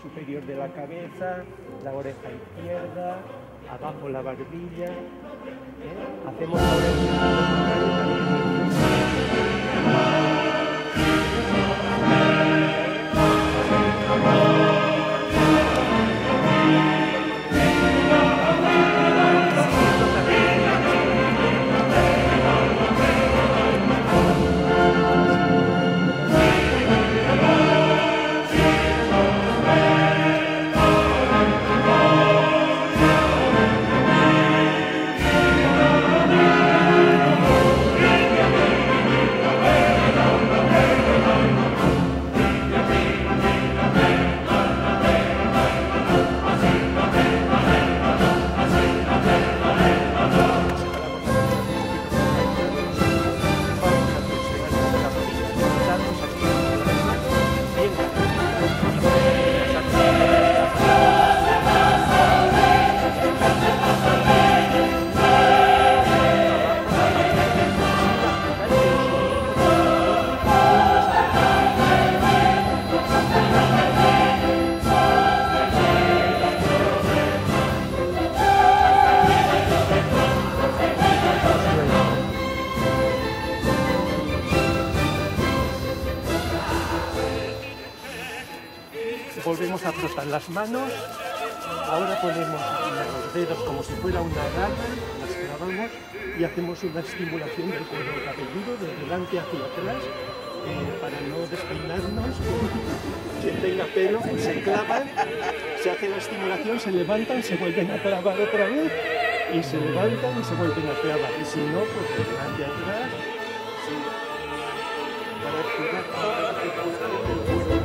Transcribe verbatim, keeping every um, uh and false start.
Superior de la cabeza, la oreja izquierda, abajo la barbilla, ¿eh? Hacemos la oreja. volvemos a frotar las manos, ahora ponemos los dedos como si fuera una rana, las clavamos y hacemos una estimulación del cuero cabelludo de delante hacia atrás, eh, para no despeinarnos. Quien tenga pelo se clava, se hace la estimulación, se levantan, se vuelven a clavar otra vez y se levantan y se vuelven a clavar, y si no, pues de delante atrás, sí, para activar toda la circulación del cuerpo.